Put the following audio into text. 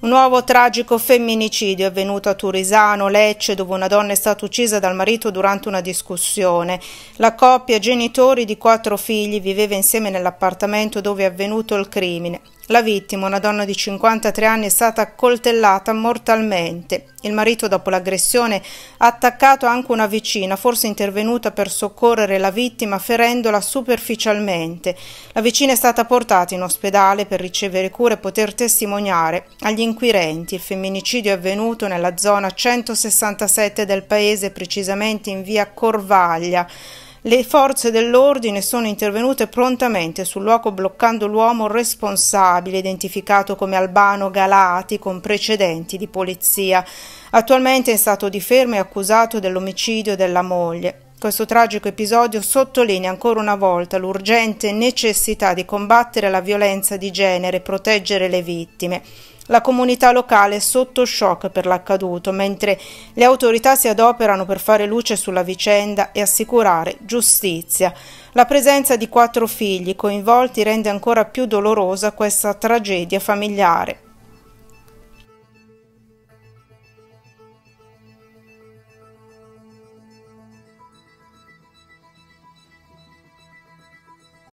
Un nuovo tragico femminicidio è avvenuto a Taurisano, Lecce, dove una donna è stata uccisa dal marito durante una discussione. La coppia, genitori di 4 figli, viveva insieme nell'appartamento dove è avvenuto il crimine. La vittima, una donna di 53 anni, è stata accoltellata mortalmente. Il marito, dopo l'aggressione, ha attaccato anche una vicina, forse intervenuta per soccorrere la vittima, ferendola superficialmente. La vicina è stata portata in ospedale per ricevere cure e poter testimoniare agli inquirenti. Il femminicidio è avvenuto nella zona 167 del paese, precisamente in via Corvaglia. Le forze dell'ordine sono intervenute prontamente sul luogo, bloccando l'uomo responsabile, identificato come Albano Galati, con precedenti di polizia. Attualmente è in stato di fermo e accusato dell'omicidio della moglie. Questo tragico episodio sottolinea ancora una volta l'urgente necessità di combattere la violenza di genere e proteggere le vittime. La comunità locale è sotto shock per l'accaduto, mentre le autorità si adoperano per fare luce sulla vicenda e assicurare giustizia. La presenza di 4 figli coinvolti rende ancora più dolorosa questa tragedia familiare.